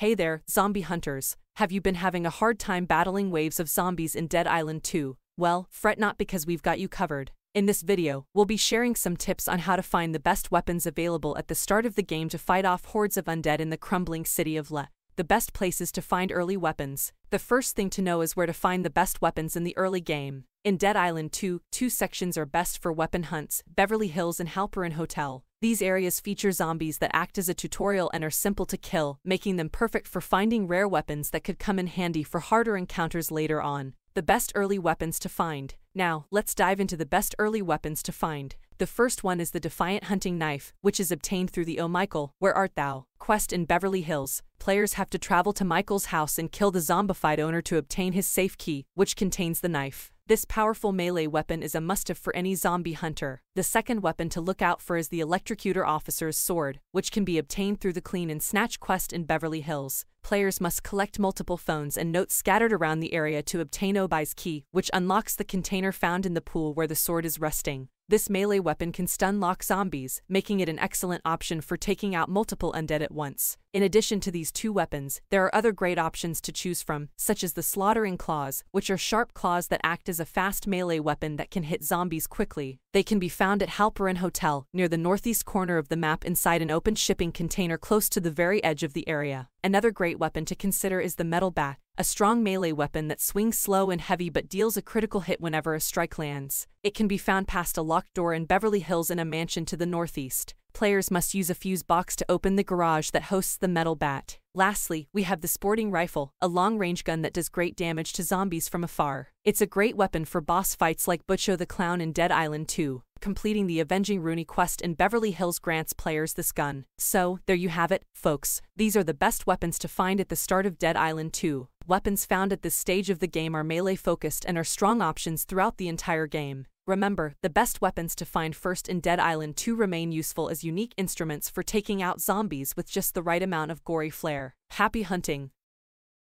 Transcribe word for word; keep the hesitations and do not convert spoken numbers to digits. Hey there, zombie hunters. Have you been having a hard time battling waves of zombies in Dead Island two? Well, fret not, because we've got you covered. In this video, we'll be sharing some tips on how to find the best weapons available at the start of the game to fight off hordes of undead in the crumbling city of L A The best places to find early weapons. The first thing to know is where to find the best weapons in the early game. In Dead Island two, two sections are best for weapon hunts: Beverly Hills and Halperin Hotel. These areas feature zombies that act as a tutorial and are simple to kill, making them perfect for finding rare weapons that could come in handy for harder encounters later on. The best early weapons to find. Now, let's dive into the best early weapons to find. The first one is the Defiant Hunting Knife, which is obtained through the O Michael, Where Art Thou? Quest in Beverly Hills. Players have to travel to Michael's house and kill the zombified owner to obtain his safe key, which contains the knife. This powerful melee weapon is a must-have for any zombie hunter. The second weapon to look out for is the Electrocutor Officer's Sword, which can be obtained through the Clean and Snatch quest in Beverly Hills. Players must collect multiple phones and notes scattered around the area to obtain Obi's Key, which unlocks the container found in the pool where the sword is resting. This melee weapon can stun lock zombies, making it an excellent option for taking out multiple undead at once. In addition to these two weapons, there are other great options to choose from, such as the Slaughtering Claws, which are sharp claws that act as a fast melee weapon that can hit zombies quickly. They can be found at Halperin Hotel, near the northeast corner of the map, inside an open shipping container close to the very edge of the area. Another great weapon to consider is the Metal Bat, a strong melee weapon that swings slow and heavy but deals a critical hit whenever a strike lands. It can be found past a locked door in Beverly Hills in a mansion to the northeast. Players must use a fuse box to open the garage that hosts the Metal Bat. Lastly, we have the Sporting Rifle, a long-range gun that does great damage to zombies from afar. It's a great weapon for boss fights like Butcho the Clown in Dead Island two. Completing the Avenging Rooney quest in Beverly Hills grants players this gun. So, there you have it, folks. These are the best weapons to find at the start of Dead Island two. Weapons found at this stage of the game are melee-focused and are strong options throughout the entire game. Remember, the best weapons to find first in Dead Island two remain useful as unique instruments for taking out zombies with just the right amount of gory flair. Happy hunting!